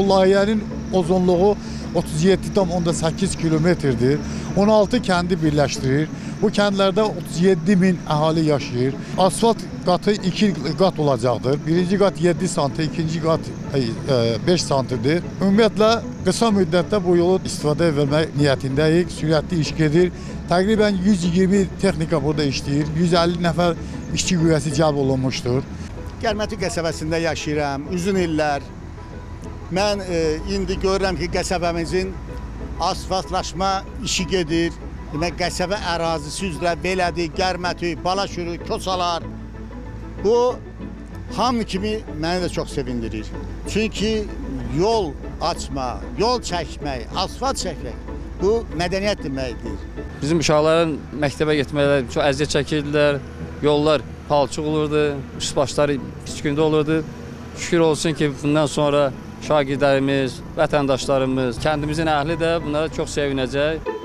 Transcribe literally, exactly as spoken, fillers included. Bu layihənin ozonluğu otuz yeddi tam onda səkkiz kilometrdir. on altı kəndi birləşdirir. Bu kəndlərdə otuz yeddi min əhali yaşayır. Asfalt qatı iki qat olacaqdır. Birinci qat yeddi santr, ikinci qat beş santrdir. Ümumiyyətlə, qısa müddətdə bu yolu istifadə vermək niyyətindəyik. Sürətli iş gedir. Təqribən yüz iyirmi texnika burada işləyir. yüz əlli nəfər işçi qüvvəsi cəlb olunmuşdur. Gərməti qəsəbəsində yaşayıram, uzun illər. Mən indi görürəm ki, qəsəbəmizin asfaltlaşma işi gedir. Demək, qəsəbə ərazisi üzrə belədir, Gərməti, Balaşürü, Kosalar. Bu, hamı kimi məni də çox sevindirir. Çünki yol açma, yol çəkmək, asfalt çəkmək, bu mədəniyyət deməkdir. Bizim uşaqların məktəbə getmələri çox əziyyət çəkirdilər, yollar palçıq olurdu, üst-başları piçkündə olurdu. Şükür olsun ki, bundan sonra şagirdlərimiz, vətəndaşlarımız, kəndimizin əhli də bunlara çox sevinəcək.